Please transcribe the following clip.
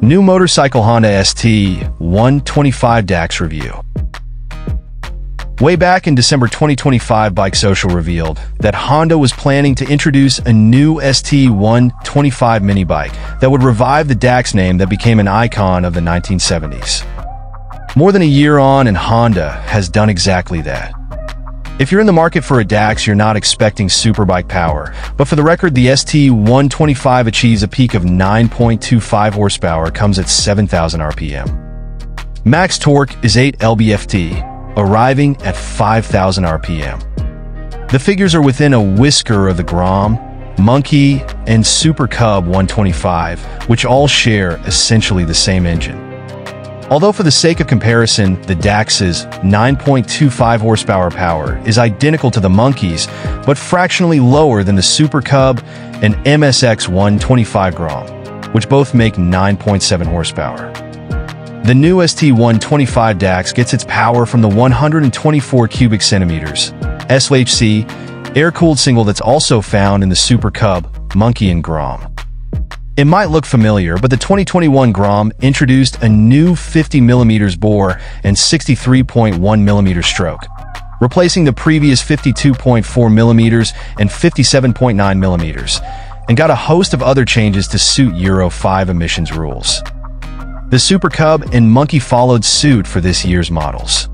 New motorcycle Honda ST125 DAX review. Way back in December 2025, Bike Social revealed that Honda was planning to introduce a new ST125 mini bike that would revive the DAX name that became an icon of the 1970s. More than a year on, and Honda has done exactly that. If you're in the market for a DAX, you're not expecting superbike power, but for the record, the ST125 achieves a peak of 9.25 horsepower, comes at 7,000 RPM. Max torque is 8 lb-ft, arriving at 5,000 RPM. The figures are within a whisker of the Grom, Monkey, and Super Cub 125, which all share essentially the same engine. Although for the sake of comparison, the DAX's 9.25 horsepower power is identical to the Monkey's, but fractionally lower than the Super Cub and MSX 125 Grom, which both make 9.7 horsepower. The new ST125 DAX gets its power from the 124 cubic centimeters SOHC air-cooled single that's also found in the Super Cub, Monkey, and Grom. It might look familiar, but the 2021 Grom introduced a new 50mm bore and 63.1mm stroke, replacing the previous 52.4mm and 57.9mm, and got a host of other changes to suit Euro 5 emissions rules. The Super Cub and Monkey followed suit for this year's models.